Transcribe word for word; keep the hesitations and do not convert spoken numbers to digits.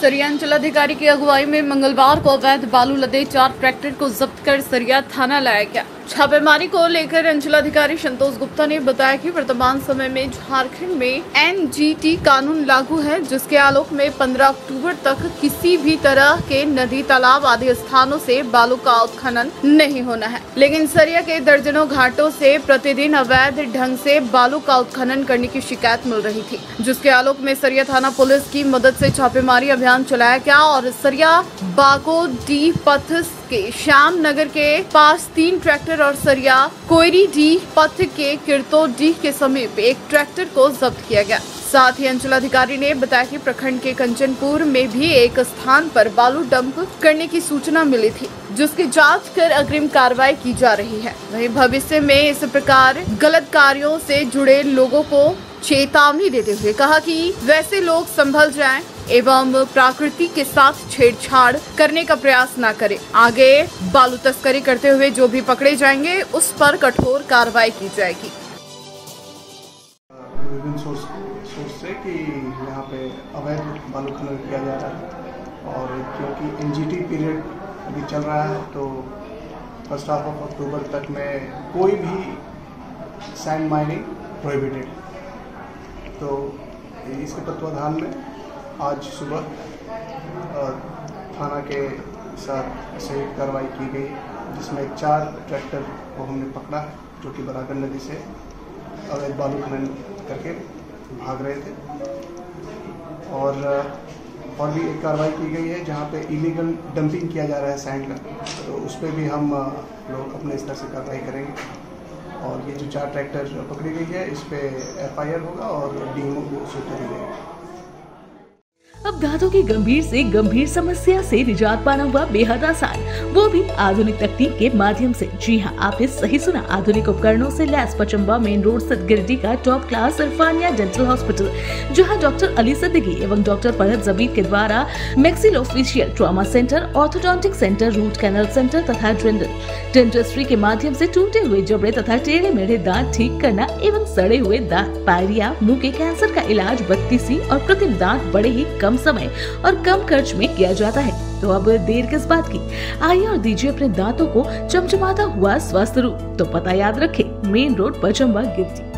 सरिया अंचलाधिकारी की अगुवाई में मंगलवार को अवैध बालू लदे चार ट्रैक्टर को जब्त कर सरिया थाना लाया गया। छापेमारी को लेकर अंचलाधिकारी संतोष गुप्ता ने बताया कि वर्तमान समय में झारखंड में एनजीटी कानून लागू है, जिसके आलोक में पंद्रह अक्टूबर तक किसी भी तरह के नदी, तालाब आदि स्थानों से बालू का उत्खनन नहीं होना है। लेकिन सरिया के दर्जनों घाटों से प्रतिदिन अवैध ढंग से बालू का उत्खनन करने की शिकायत मिल रही थी, जिसके आलोक में सरिया थाना पुलिस की मदद से छापेमारी अभियान चलाया गया और सरिया बागो डी पथ के श्याम नगर के पास तीन ट्रैक्टर और सरिया कोयरी डी पथ के किरतो डी के समीप एक ट्रैक्टर को जब्त किया गया। साथ ही अंचलाधिकारी ने बताया कि प्रखंड के कंचनपुर में भी एक स्थान पर बालू डंप करने की सूचना मिली थी, जिसकी जांच कर अग्रिम कार्रवाई की जा रही है। वहीं भविष्य में इस प्रकार गलत कार्यों से जुड़े लोगों को चेतावनी देते हुए कहा कि वैसे लोग संभल जाएं एवं प्रकृति के साथ छेड़छाड़ करने का प्रयास न करें। आगे बालू तस्करी करते हुए जो भी पकड़े जाएंगे उस पर कठोर कार्रवाई की जाएगी। सोर्स, सोर्स से कि यहाँ पे अवैध बालू खनन किया जा रहा है और क्योंकि एनजीटी पीरियड अभी चल रहा है तो फर्स्ट हाफ ऑफ अक्टूबर तक में कोई भी सैंड माइनिंग प्रोहिबिटेड, तो इसके तत्वाधान में आज सुबह थाना के साथ संयुक्त कार्रवाई की गई, जिसमें चार ट्रैक्टर को हमने पकड़ा है जो कि बराकर नदी से अवैध बालू खनन करके भाग रहे थे। और और भी एक कार्रवाई की गई है जहां पे इलीगल डंपिंग किया जा रहा है सैंड का, तो उस पर भी हम लोग अपने स्तर से कार्रवाई करेंगे। और ये जो चार ट्रैक्टर पकड़ी गई है इस पे एफ आई आर होगा और डीएमओ को सूचना दी जाएगी। अब दांतों की गंभीर से गंभीर समस्या से निजात पाना हुआ बेहद आसान, वो भी आधुनिक तकनीक के माध्यम से। जी हाँ, आपने सही सुना, आधुनिक उपकरणों से लैस पचम्बा मेन रोड स्थित गिरिडीह का top class Alfania dental hospital, जहां डॉक्टर अली सद्दिकी एवं डॉक्टर परवेज़ जबीद के द्वारा maxillofacial, trauma centre, orthodontic centre, root canal centre तथा डेंटल डेंटिस्ट्री के माध्यम से टूटे हुए जबड़े तथा टेढ़े मेढ़े दांत ठीक करना एवं सड़े हुए दांत, पायरिया, मुँह के कैंसर का इलाज बत्तीसी और कृत्रिम दांत बड़े ही कम समय और कम खर्च में किया जाता है। तो अब देर किस बात की, आइए और दीजिए अपने दांतों को चमचमाता हुआ स्वस्थ रूप। तो पता याद रखें, मेन रोड पचम्बा गिरती।